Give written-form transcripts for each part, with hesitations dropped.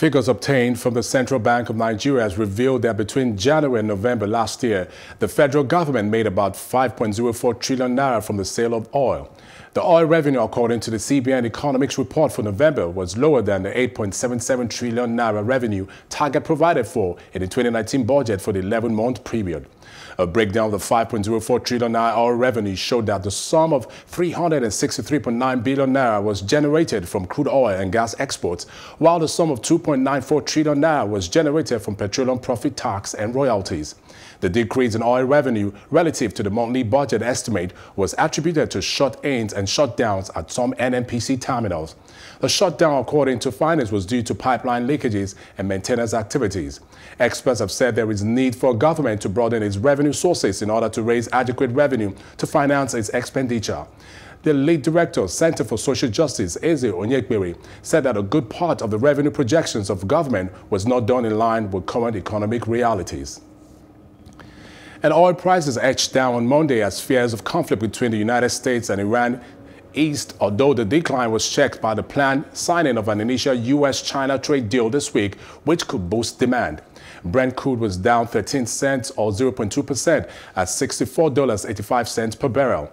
Figures obtained from the Central Bank of Nigeria has revealed that between January and November last year, the federal government made about 5.04 trillion naira from the sale of oil. The oil revenue, according to the CBN economics report for November, was lower than the 8.77 trillion naira revenue target provided for in the 2019 budget for the 11-month period. A breakdown of the 5.04 trillion naira oil revenue showed that the sum of 363.9 billion naira was generated from crude oil and gas exports, while the sum of 2.94 trillion naira was generated from petroleum profit tax and royalties. The decrease in oil revenue relative to the monthly budget estimate was attributed to shut-ins and shutdowns at some NNPC terminals. The shutdown, according to Finance, was due to pipeline leakages and maintenance activities. Experts have said there is need for government to broaden its revenue sources in order to raise adequate revenue to finance its expenditure. The lead director, Center for Social Justice, Eze Onyekwiri, said that a good part of the revenue projections of government was not done in line with current economic realities. And oil prices edged down on Monday as fears of conflict between the United States and Iran eased, although the decline was checked by the planned signing of an initial U.S.-China trade deal this week, which could boost demand. Brent crude was down 13 cents or 0.2% at $64.85 per barrel.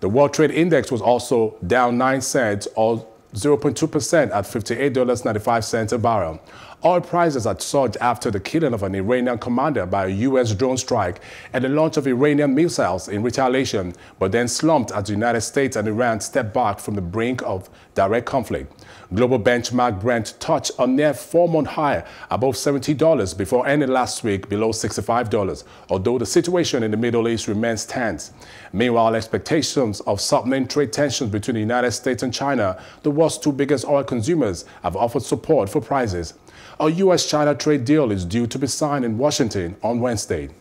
The World Trade Index was also down 9 cents or 0.2% at $58.95 a barrel. Oil prices had surged after the killing of an Iranian commander by a U.S. drone strike and the launch of Iranian missiles in retaliation, but then slumped as the United States and Iran stepped back from the brink of direct conflict. Global benchmark Brent touched a near four-month high above $70 before ending last week below $65, although the situation in the Middle East remains tense. Meanwhile, expectations of softening trade tensions between the United States and China, the world's two biggest oil consumers, have offered support for prices. A U.S.-China trade deal is due to be signed in Washington on Wednesday.